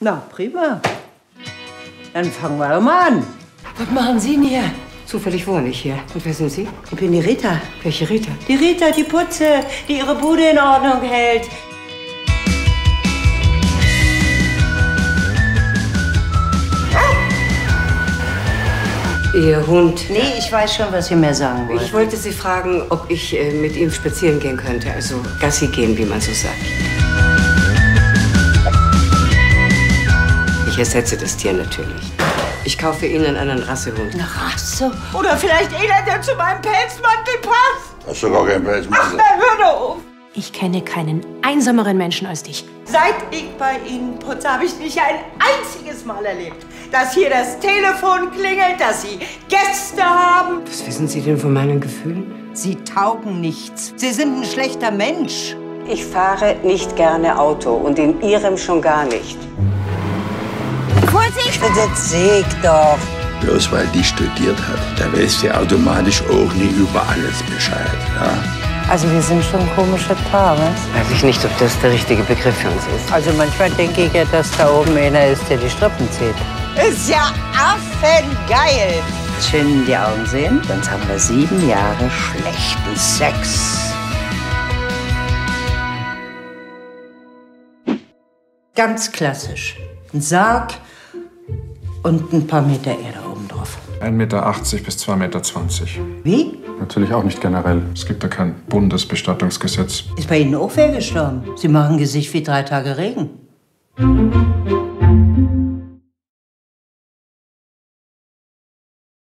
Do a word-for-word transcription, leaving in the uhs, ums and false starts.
Na, prima. Dann fangen wir mal an. Was machen Sie denn hier? Zufällig wohne ich hier. Und wer sind Sie? Ich bin die Rita. Welche Rita? Die Rita, die Putze, die ihre Bude in Ordnung hält. Ihr Hund. Nee, ich weiß schon, was ihr mir sagen wollt. Ich wollte Sie fragen, ob ich äh, mit ihm spazieren gehen könnte. Also Gassi gehen, wie man so sagt. Ich ersetze das Tier natürlich. Ich kaufe Ihnen einen anderen Rassehund. Eine Rasse? Oder vielleicht einer, der zu meinem Pelzmantel passt. Hast du gar keinen Pelzmantel? Ach, na, hör doch auf. Ich kenne keinen einsameren Menschen als dich. Seit ich bei Ihnen putze, habe ich nicht ein einziges Mal erlebt, dass hier das Telefon klingelt, dass Sie Gäste haben. Was wissen Sie denn von meinen Gefühlen? Sie taugen nichts. Sie sind ein schlechter Mensch. Ich fahre nicht gerne Auto und in Ihrem schon gar nicht. Vorsicht! Das sehe ich doch. Bloß weil die studiert hat, da weißt du automatisch auch nie über alles Bescheid. Ja? Also wir sind schon ein komisches Paar, was? Weiß ich nicht, ob das der richtige Begriff für uns ist. Also manchmal denke ich ja, dass da oben einer ist, der die Strippen zieht. Ist ja affengeil! Schön in die Augen sehen, sonst haben wir sieben Jahre schlechten Sex. Ganz klassisch. Ein Sarg und ein paar Meter Erde oben drauf. ein Meter achtzig bis zwei Meter zwanzig. Wie? Natürlich auch nicht generell. Es gibt da kein Bundesbestattungsgesetz. Ist bei Ihnen auch wer gestorben? Sie machen Gesicht wie drei Tage Regen.